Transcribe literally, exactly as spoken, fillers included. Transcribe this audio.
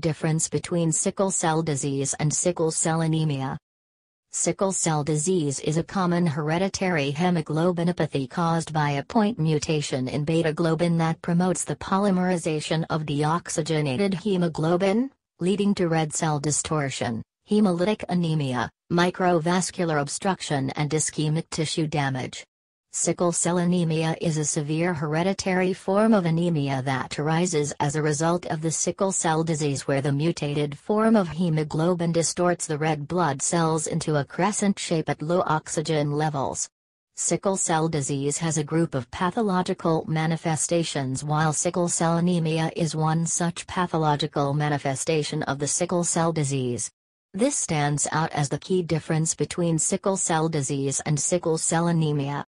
Difference between sickle cell disease and sickle cell anemia. Sickle cell disease is a common hereditary hemoglobinopathy caused by a point mutation in beta-globin that promotes the polymerization of deoxygenated hemoglobin, leading to red cell distortion, hemolytic anemia, microvascular obstruction and ischemic tissue damage. Sickle cell anemia is a severe hereditary form of anemia that arises as a result of the sickle cell disease, where the mutated form of hemoglobin distorts the red blood cells into a crescent shape at low oxygen levels. Sickle cell disease has a group of pathological manifestations, while sickle cell anemia is one such pathological manifestation of the sickle cell disease. This stands out as the key difference between sickle cell disease and sickle cell anemia.